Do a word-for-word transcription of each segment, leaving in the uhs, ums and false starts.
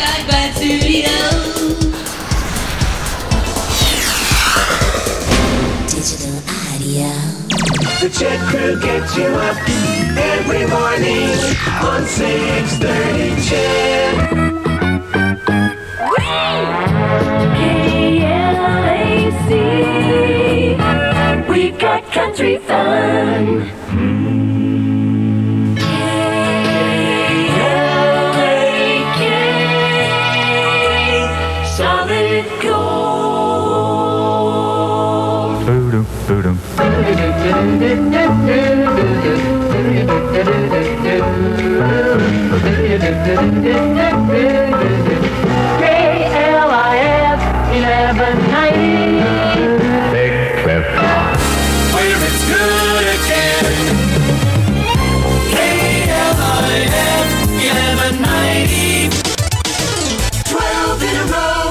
Skybound Studio. Digital audio. The Chat Crew gets you up every morning on six thirty Chat. K L A C. We got country fun. K L I F eleven ninety. Big Cliff. Where it's good again. K L I F eleven ninety. twelve in a row.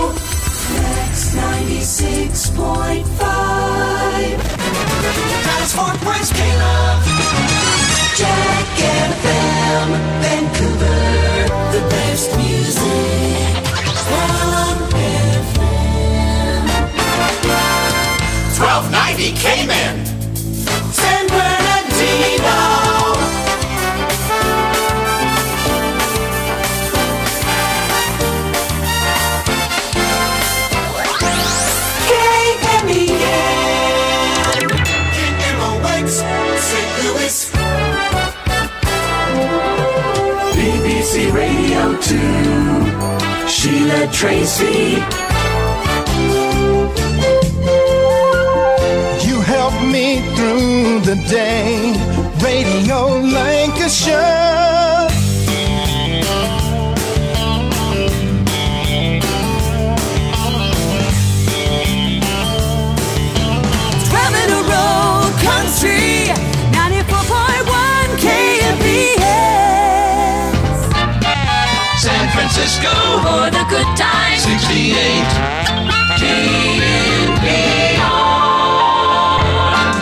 That's ninety-six point five. That's Fort Price King of Jack K F M, Vancouver, the best music on F M. twelve ninety Cayman, San Bernardino. B B C Radio two, Sheila Tracy. You helped me through the day, Radio Lancashire. twelve in a row, country, ninety-four point one K and B. Francisco for the good time. sixty-eight K and B R.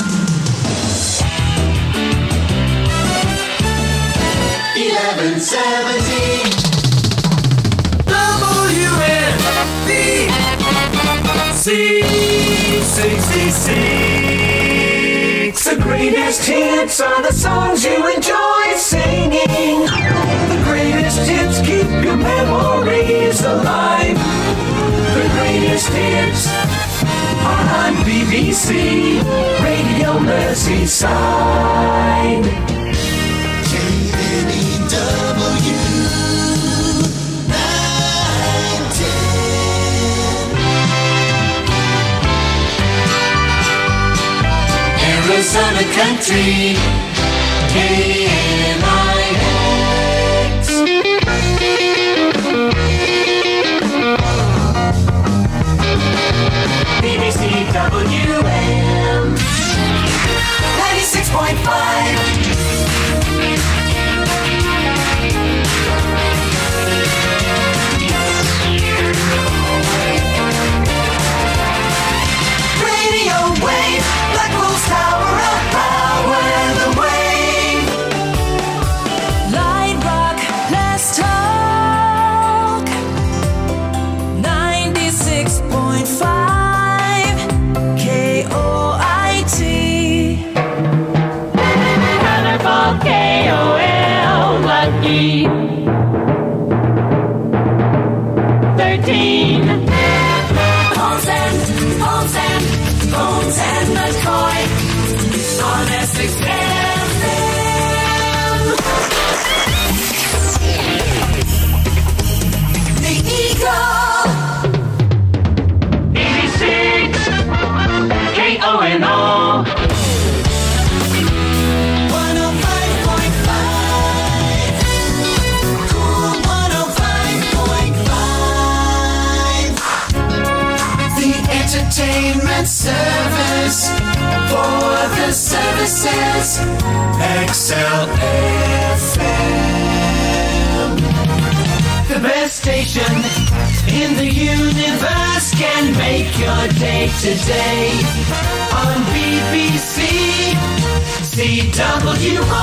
eleven seventeen W N B C sixty-six. The greatest hits are the songs you enjoy singing. Hits keep your memories alive. The greatest hits are on B B C Radio Merseyside. K W nine ten Arizona Country K N I. B B C W M ninety-six point five. Radio Wave, Blackwell's Tower of Power, the wave. Light rock, let's talk. ninety-six point five. K O L lucky thirteen Holmes and Holmes and Holmes and McCoy on X L S M. The Eagle B B C K O N O. Entertainment service for the services. X L F M, the best station in the universe, can make your day today on B B C C W R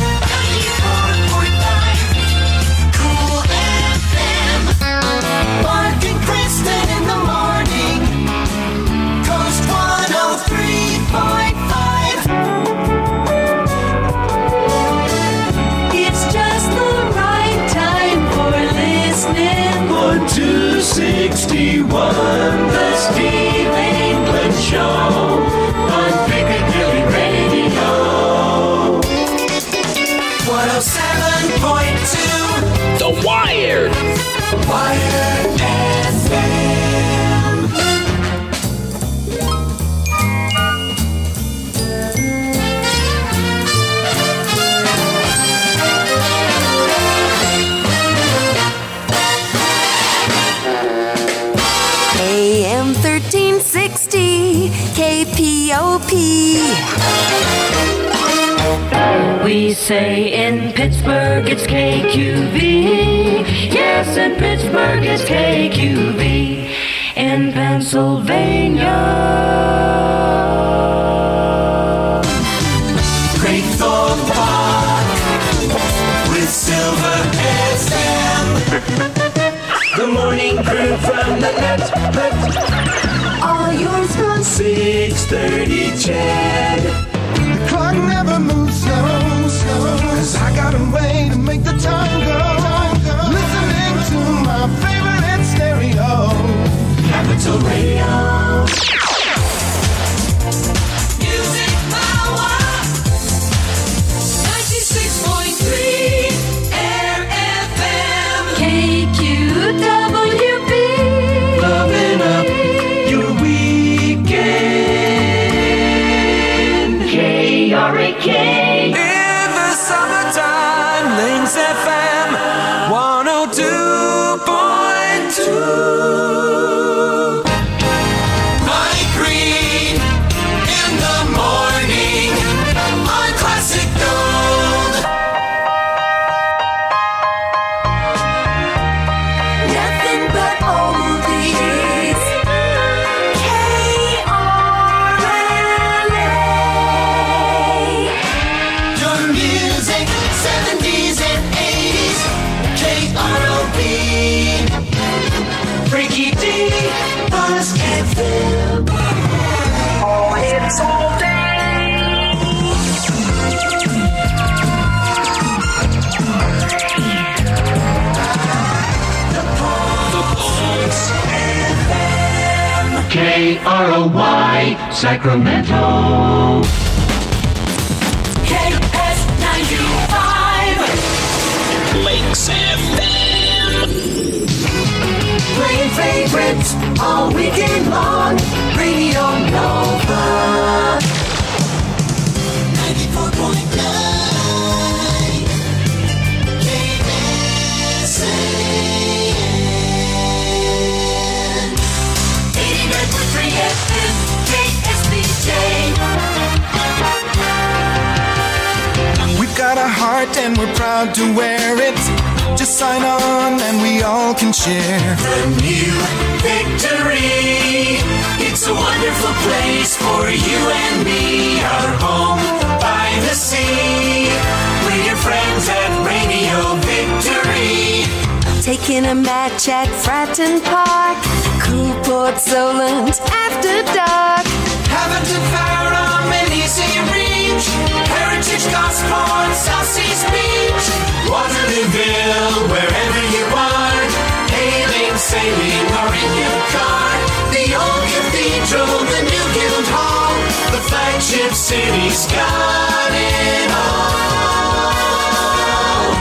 ninety-four point nine Cool ninety-one, the Steve England Show on Piccadilly Radio. one oh seven point two, The Wire. Wire thirteen sixty K P O P. We say in Pittsburgh it's K Q V. Yes, in Pittsburgh it's K Q V. In Pennsylvania, Fratton Park with Silver S M. The morning crew from the net, net. All yours from six thirty, Chad. The clock never moves slow, slow, cause I got a way to make the time go, time go. Listening to my favorite stereo, Capital Radio. Music Power ninety-six point three R F M K Q W B. Loving up K. In the summertime, Lynx F M one oh two point two. My green in the morning on Classic Gold. Nothing but oldies. Freaky D, Boss F M. All hits all day. The Pulse F M. K R O Y, Sacramento. K S ninety-five. Lakes F M. Playing favorites all weekend long. Radio Nova ninety-four point nine K S A N eighty-nine point three F M K S J J. We've got a heart and we're proud to wear it. Just sign on and we all can share the new Victory. It's a wonderful place for you and me. Our home by the sea. We're your friends at Radio Victory. Taking a match at Fratton Park, Coolport Solent after dark. Haven't devoured our mini-series. Heritage Gospel on South Seas Beach, Waterlooville, wherever you are. Hailing, sailing, or in your car. The old cathedral, the new guild hall. The flagship city's got it all.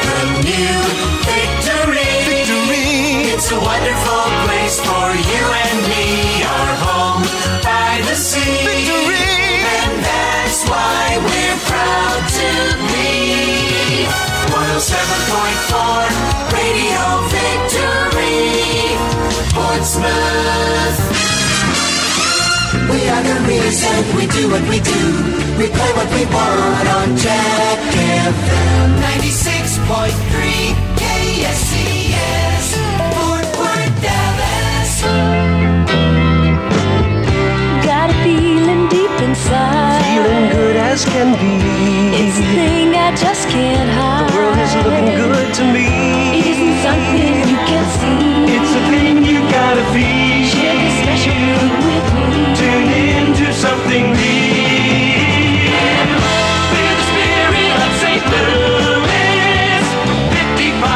The new Victory. Victory. It's a wonderful place for you and me. Our home by the sea. Victory. That's why we're proud to be one oh seven point four Radio Victory, Portsmouth. We are the reason we do what we do. We play what we want on Jack K F M ninety-six point three K S C S, Fort Worth, Dallas. Got a feeling deep inside. Feeling good as can be. It's a thing I just can't hide. The world is looking good to me. It isn't something you can see. It's a thing you gotta be. Share this special thing with me. Tune into something real. Feel the spirit of Saint Louis. fifty-five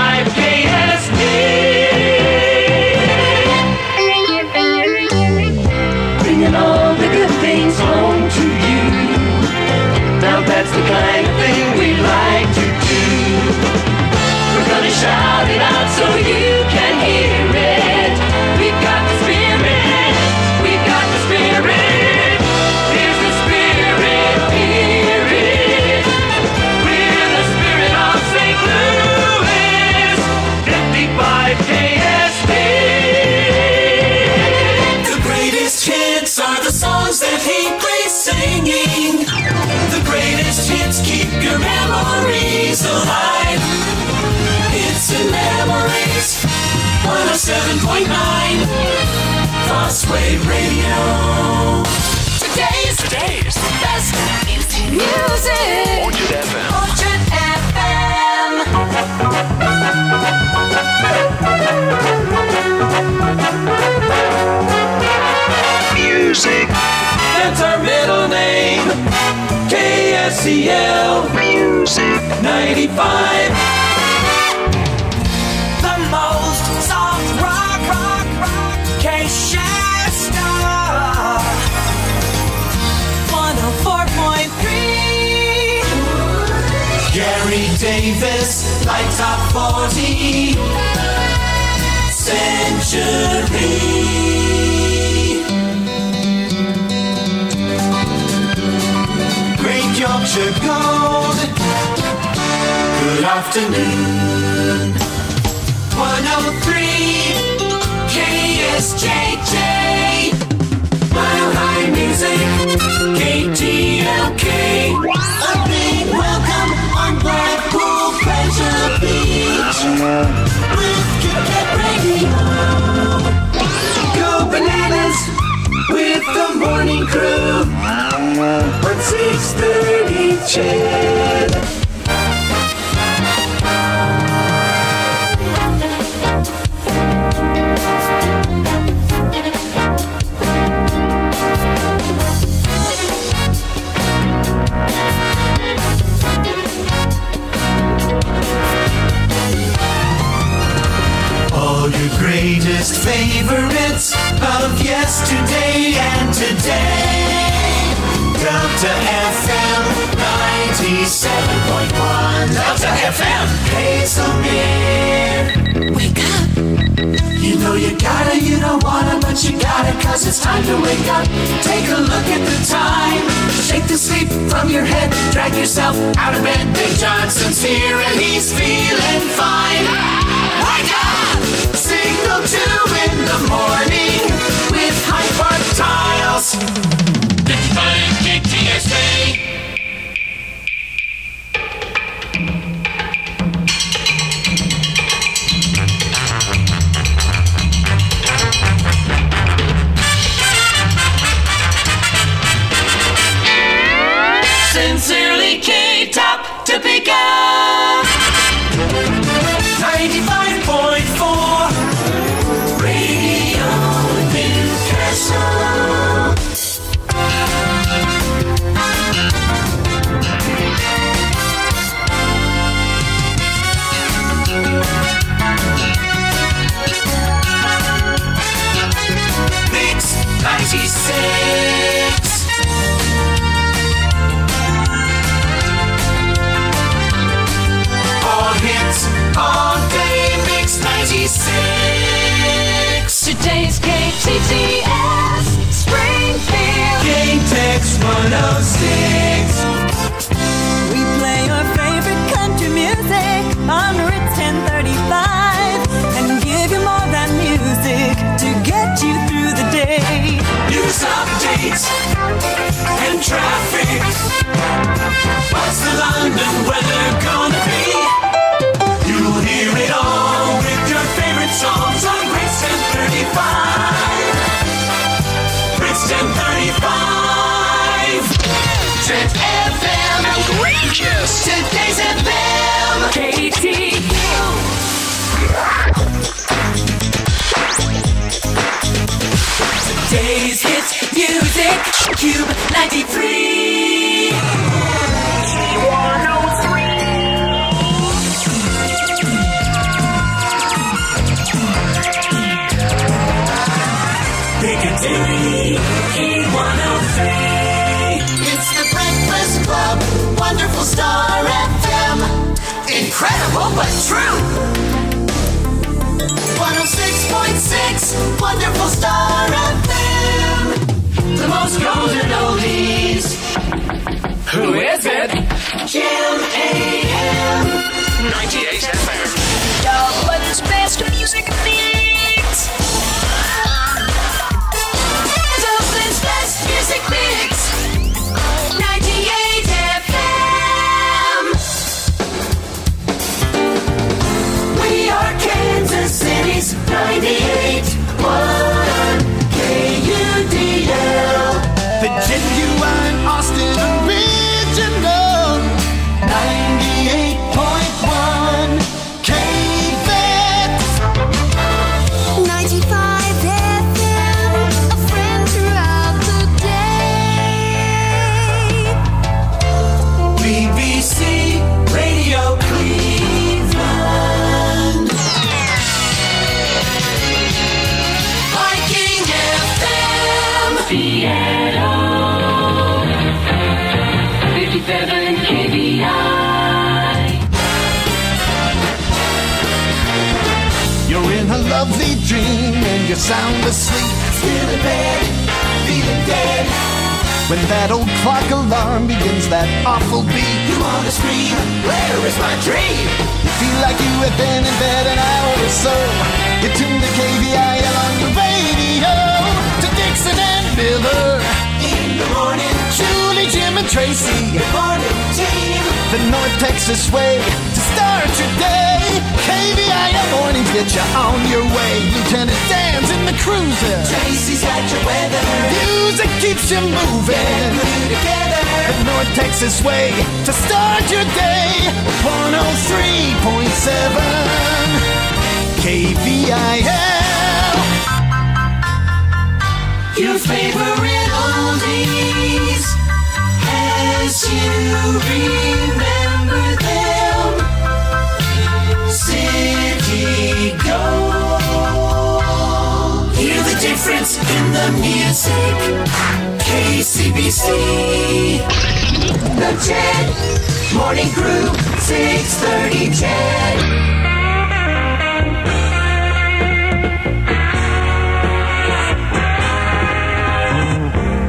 ninety-seven point nine Boss Wave Radio. Today's, Today's best music, music. Orchard F M. Orchard F M. Music. That's our middle name. K S E L. Music. ninety-five. Davis, like top forty century. Great Yorkshire Gold, good afternoon. one oh three K S J J, Mile High Music, K T L K. A big welcome on Black Beach with Kit Kat radio. Go bananas with the morning crew on six thirty Chad. Greatest favorites of yesterday and today. Delta F M ninety-seven point one. Delta F M. Hazelmere. Wake up. You know you gotta, you don't wanna, but you gotta, 'cause it's time to wake up. Take a look at the time. Shake the sleep from your head. Drag yourself out of bed. Big Johnson's here and he's feeling fine. Wake up! Signal two in the morning with Hyde Park tiles. K T S A. Sincerely, K-Top to pick up. ninety-five point four. Mix ninety-six. All hits, all day, Mix ninety-six. Today's K T S A. Springfield K-Tex one oh six. We play your favorite country music on Ritz ten thirty-five and give you more than music to get you through the day. News updates and traffic. What's the London weather gonna be? You'll hear it all with your favorite songs on Ritz ten thirty-five. ten thirty-five Jet F M. Outrageous. Today's F M. K T U. Today's hits music. Cube ninety-three. one oh three. Piccadilly in one oh three. It's the Breakfast Club. Wonderful Star F M. Incredible but true. one oh six point six. Wonderful Star F M. The most golden oldies. Who is it? Jim A M. ninety-eight F M. Dublin's best music mix. Music Mix ninety-eight F M. We are Kansas City. Today's ninety-eight point one K U D L. The genuine Austin original. ninety-eight point one K V I L. ninety-five F M. A friend throughout the day. B B C Radio Cleveland. Viking F M. Seattle. You're in a lovely dream and you're sound asleep. Still in bed, feeling dead. When that old clock alarm begins that awful beat, you wanna scream, where is my dream? You feel like you have been in bed an hour or so. You tune to K V I L on your radio. To Dixon and Miller in the morning, Julie, Jim, and Tracy. Good morning, team. The North Texas way to start your day. K V I L mornings get you on your way. Lieutenant Dan's in the cruiser. Tracy's got your weather. Music keeps you moving. Together. The North Texas way to start your day. one oh three point seven K V I L. Your favorite oldies, as you remember them, City Gold. Hear the difference in the music, K C B C, the Ted Morning Crew, six thirty Ted.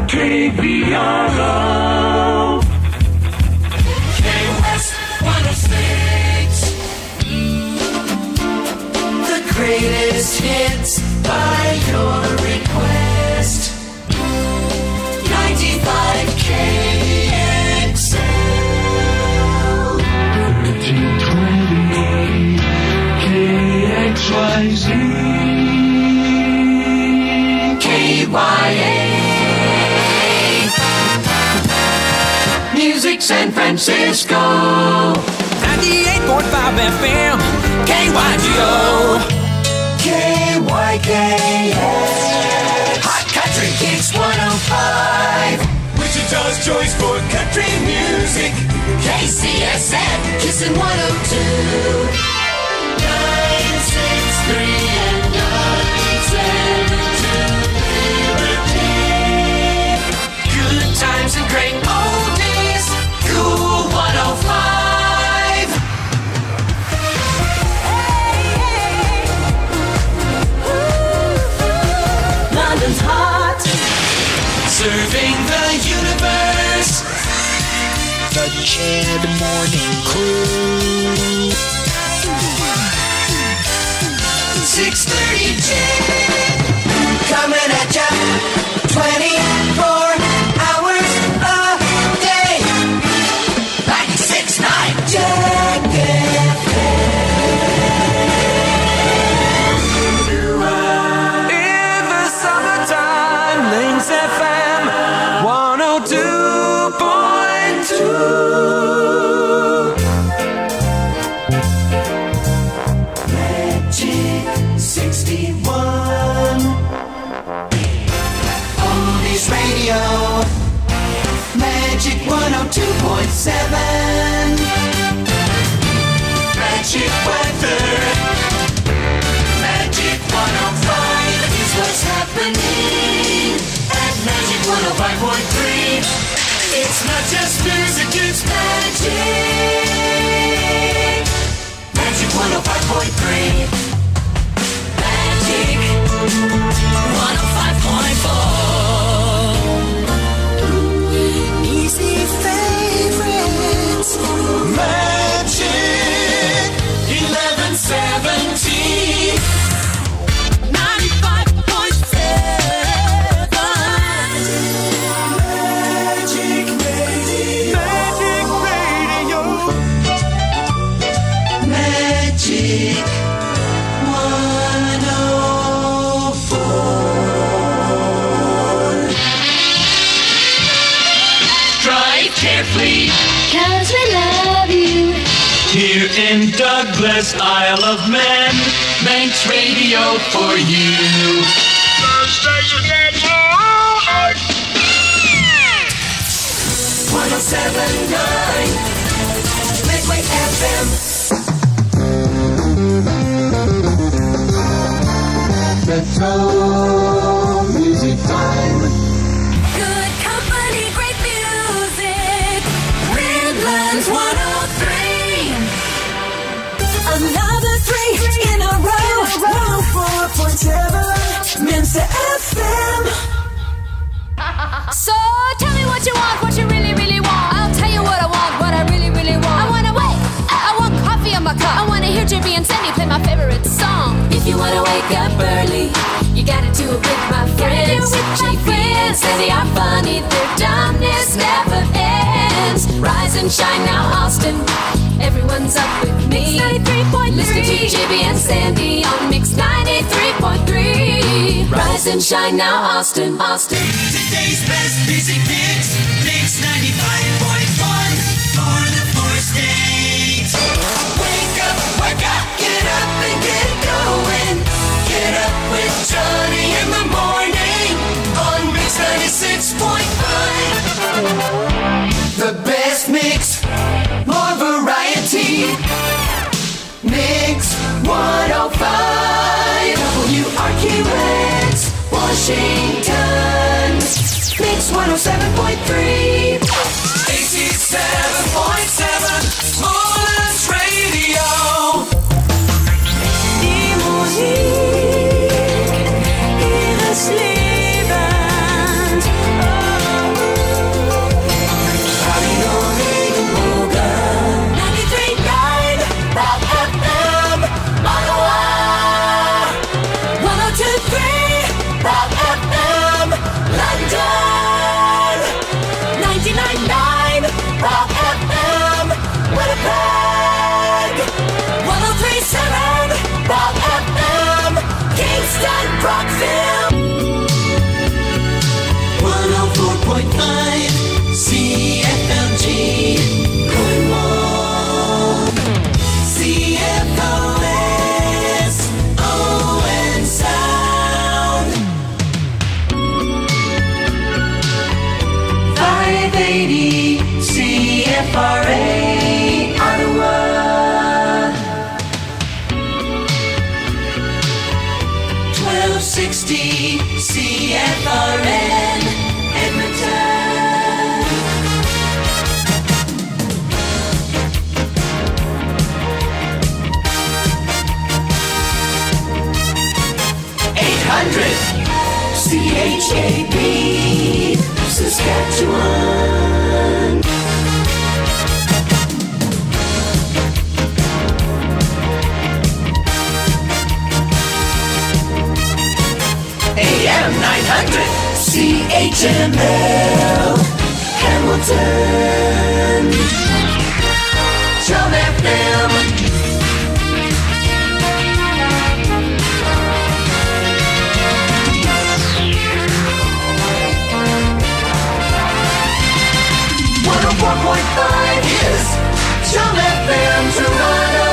K V R O K-West one oh six. The greatest hits by your request. ninety-five K X L. fifteen twenty K X Y Z K Y A San Francisco. ninety-eight point five F M K Y G O K Y K S Hot Country Kicks one oh five. Wichita's choice for country music, K C S M Kissin' one oh two. nine six three and nine seven two. Good times and great old one oh five. London's hot, serving the universe. The Chad Morning Crew. six thirty Chad coming at ya twenty-four hours a day. Nine Jack K F M. In the summertime, Lynx F M one oh two point two. Magic sixty-one. Oldies Radio, Magic one oh two point seven. Magic weather, Magic one oh five is what's happening at Magic one oh five point three. It's not just music, it's magic. Magic one oh five point three. Magic one oh five point four. Easy favorites. 'cause we love you. Here in Douglas, Isle of Man, makes radio for you. one oh seven point nine Midway F M. Retro music time. Good company, great music. Redlands one oh three. Another three in a row. one oh four point seven Mensa F M. So tell me what you want, what you really, really want. I'll tell you what I want, what I really, really want. I want to wake. I want coffee in my cup. I want to hear J B and Sandy play my favorite song. If you want to wake up early, you gotta do it with my friends. J B and Sandy are funny, their dumbness never ends. Rise and shine now, Austin, everyone's up with me. Mix ninety-three point three. Listen to J B and Sandy on Mix ninety-three point three. Rise and shine now, Austin, Austin. Today's best music mix, Mix ninety-five point one for the four states. Wake up, wake up, get up and get going. Get up with Johnny in the morning on Mix ninety-six point five. The best mix, more variety. Mix one oh five W R Q X, Washington. Mix one oh seven point three eighty-seven point seven Solent Radio. C F R A, Ottawa. twelve sixty C F R N, Edmonton. eight hundred C H A B, Saskatchewan. A M nine hundred C H M L, Hamilton. Chum F M. one oh four point five is Chum F M, Toronto.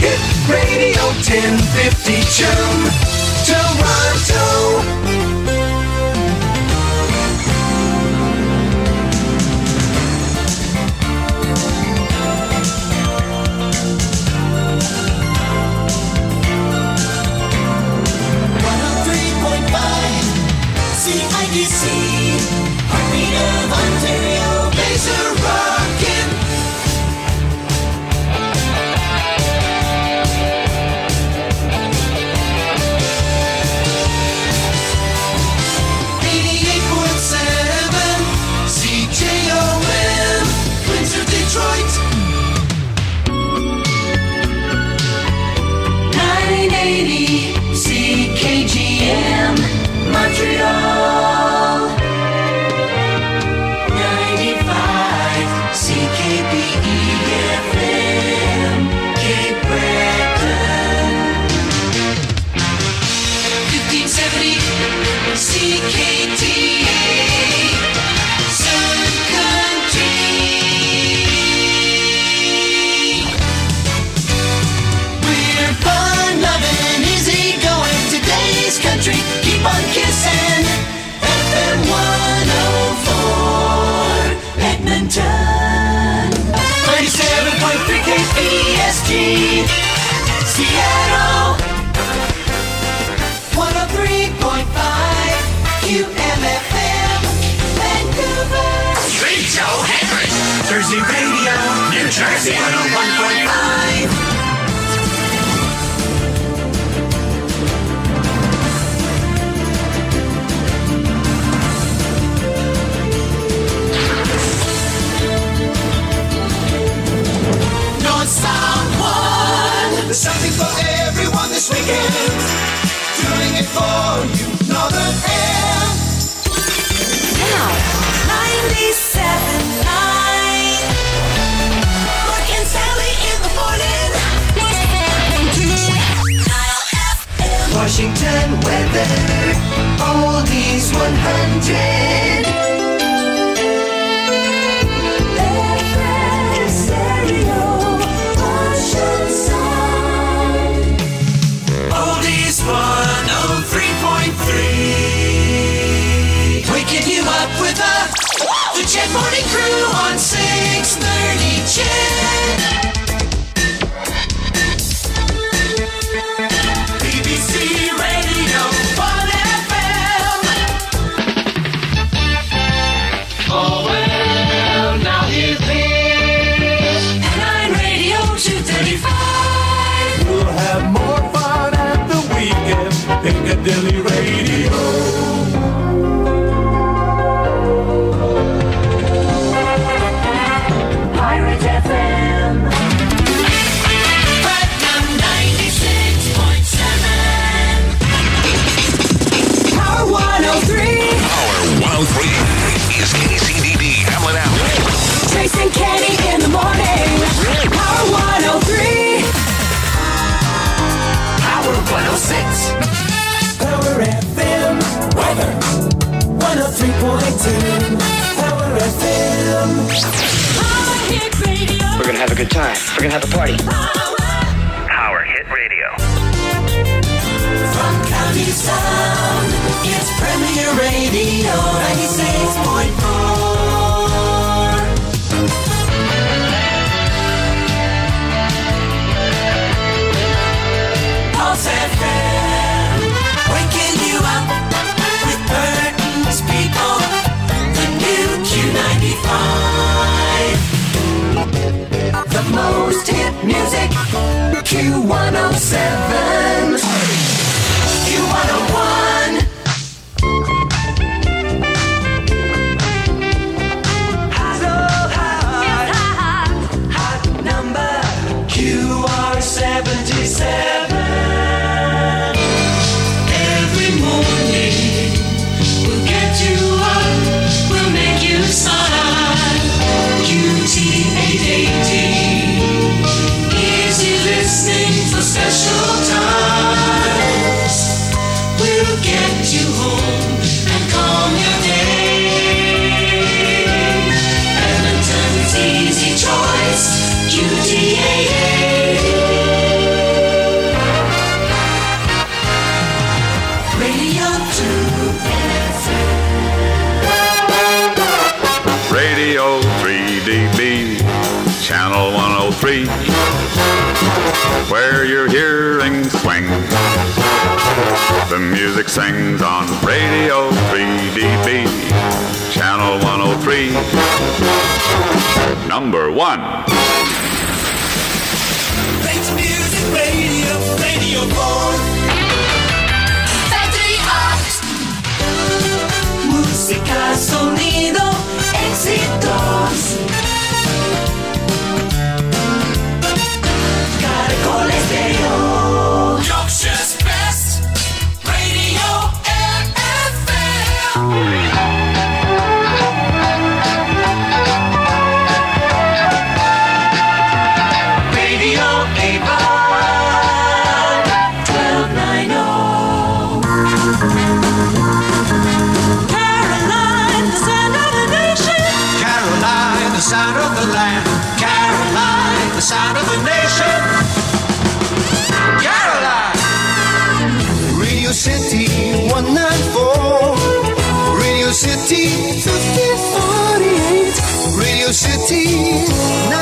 Hit Radio ten fifty Chum, Toronto. Whiskey Seattle one oh three point five Q M F M Vancouver. Big Joe Henry Jersey Radio New Jersey one oh one point five. There's something for everyone this weekend. Doing it for you, Northern Air. Now, ninety-seven point nine. Brooke and Sally in the morning. Nile F M. Washington weather. Oldies one hundred. one oh three point three. Waking you up with a the Jet Morning Crew on six thirty Jet. B B C Radio one F M. Oh well, now hear this. And I'm Radio two thirty-five. We'll have more Piccadilly Radio. Pirate F M. Platinum ninety-six point seven. Power one oh three. Power one oh three is K C D D Hamlet Allen. Trace and Kenny in the morning. Power one oh three. Power one oh six. Power F M weather one oh three point two. Power F M. Power Hit Radio. We're gonna have a good time. We're gonna have a party. Power, Power Hit Radio. From County Sound, it's Premier Radio ninety-six point four. The most hit music Q one oh seven Q one oh one hot, so hot, hot, hot number Q R seventy-seven. Every morning we'll get you up, we'll make you sign Q T eight eighty. Listening for special times. We'll get you home and calm your day. Edmonton's easy choice, Q T A A. Radio two F M. Radio three D B, Channel one oh three. Where your hearing swing, the music sings on Radio three D B, Channel one oh three, number one. Great music radio, radio four. Factory Art. Música, sonido, éxitos. Yorkshire's best radio F M. Radio Avon twelve ninety. Caroline, the sound of the nation. Caroline, the sound of the land. Caroline, the sound of the nation. City one ninety-four, Radio City fifty forty-eight, Radio City.